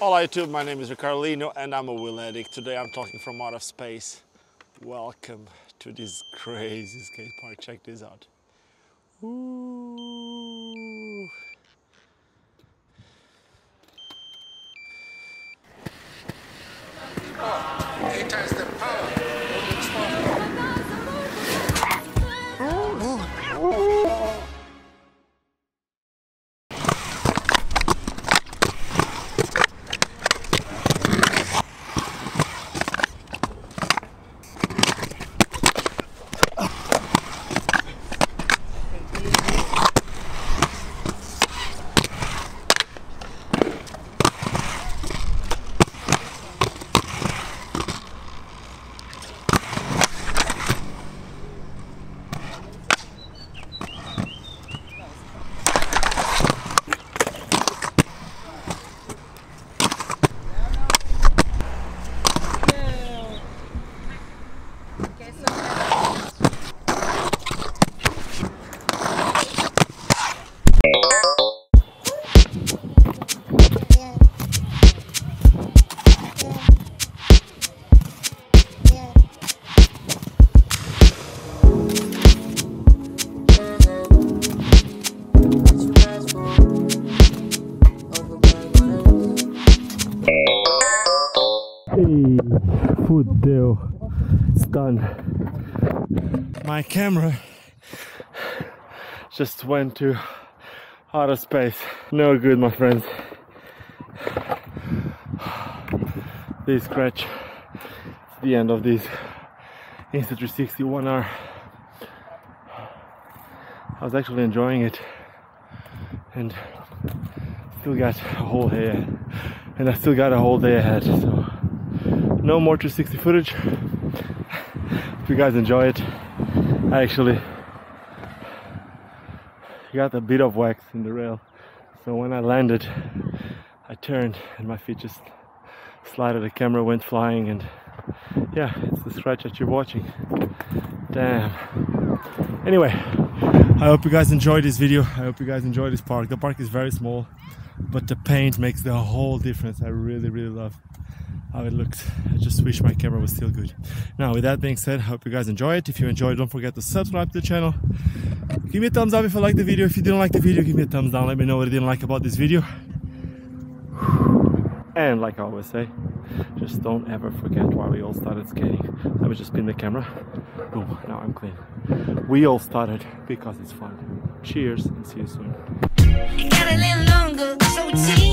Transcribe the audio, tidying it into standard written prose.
Hola YouTube, my name is Ricardo and I'm a wheel addict. Today I'm talking from out of space. Welcome to this crazy skate park. Check this out. Ooh. Eight times the power. Fudeu, it's done. My camera just went to outer space. No good, my friends. This scratch, it's the end of this Insta360 ONE R. I was actually enjoying it and still got a whole day ahead. And I still got a whole day ahead, so no more 360 footage. If you guys enjoy it, I actually got a bit of wax in the rail, so when I landed I turned and my feet just slided, the camera went flying, and yeah, it's the scratch that you're watching. Damn. Anyway, I hope you guys enjoyed this video. I hope you guys enjoyed this park. The park is very small, but the paint makes the whole difference. I really love how it looks. I just wish my camera was still good. Now, with that being said, I hope you guys enjoy it. If you enjoyed, don't forget to subscribe to the channel. Give me a thumbs up if you like the video. If you didn't like the video, give me a thumbs down. Let me know what you didn't like about this video. And like I always say, just don't ever forget why we all started skating. Let me just spin the camera. Boom, now I'm clean. We all started because it's fun. Cheers and see you soon.